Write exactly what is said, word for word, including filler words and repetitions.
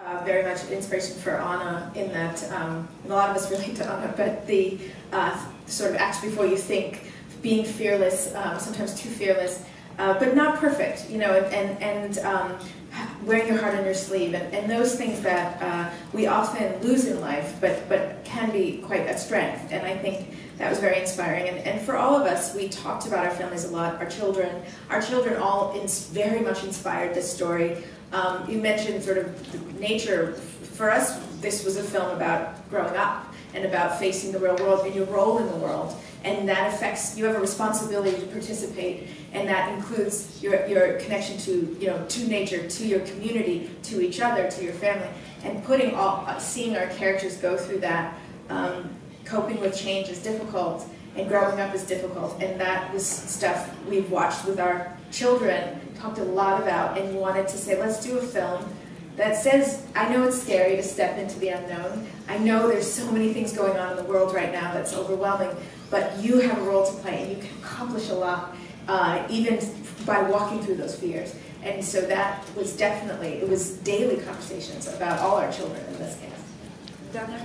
Uh, very much an inspiration for Anna in that um, and a lot of us relate to Anna, but the uh, sort of act before you think, being fearless, um, sometimes too fearless, uh, but not perfect, you know, and, and um, wearing your heart on your sleeve, and, and those things that uh, we often lose in life, but, but can be quite a strength, and I think that was very inspiring. And, and for all of us, we talked about our families a lot, our children. Our children all in, very much inspired this story. Um, you mentioned sort of nature. For us, this was a film about growing up and about facing the real world and your role in the world. And that affects, you have a responsibility to participate, and that includes your, your connection to, you know, to nature, to your community, to each other, to your family. And putting all, seeing our characters go through that, um, coping with change is difficult, and growing up is difficult, and that was stuff we've watched with our children, talked a lot about, and wanted to say, let's do a film that says, I know it's scary to step into the unknown, I know there's so many things going on in the world right now that's overwhelming, but you have a role to play, and you can accomplish a lot, uh, even by walking through those fears. And so that was definitely, it was daily conversations about all our children in this case.